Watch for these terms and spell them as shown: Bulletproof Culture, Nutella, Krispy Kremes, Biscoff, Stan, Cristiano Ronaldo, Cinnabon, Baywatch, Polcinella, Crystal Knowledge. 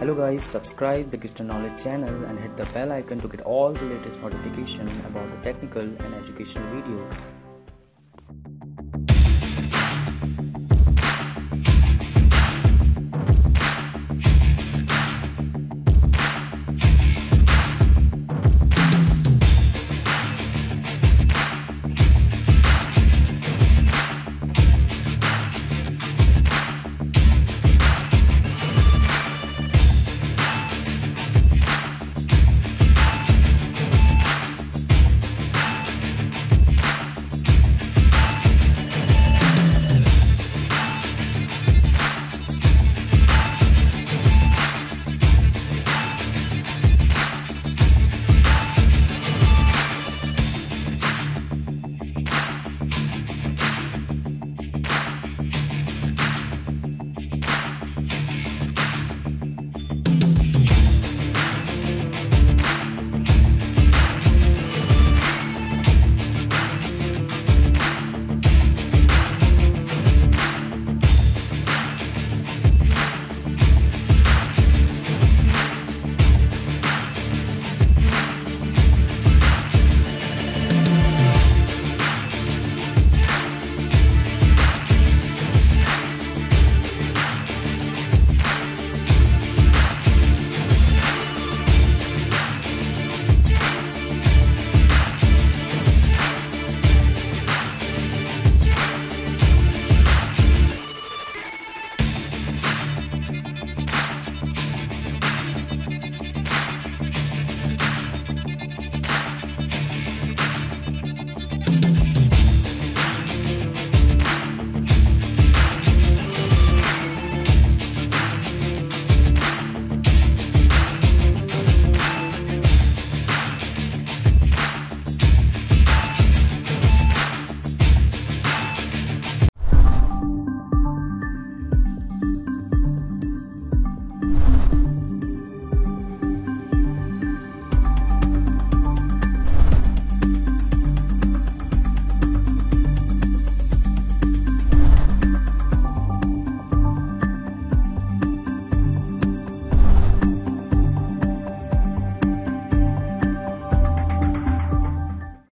Hello guys, subscribe the Crystal Knowledge channel and hit the bell icon to get all the latest notification about the technical and education videos.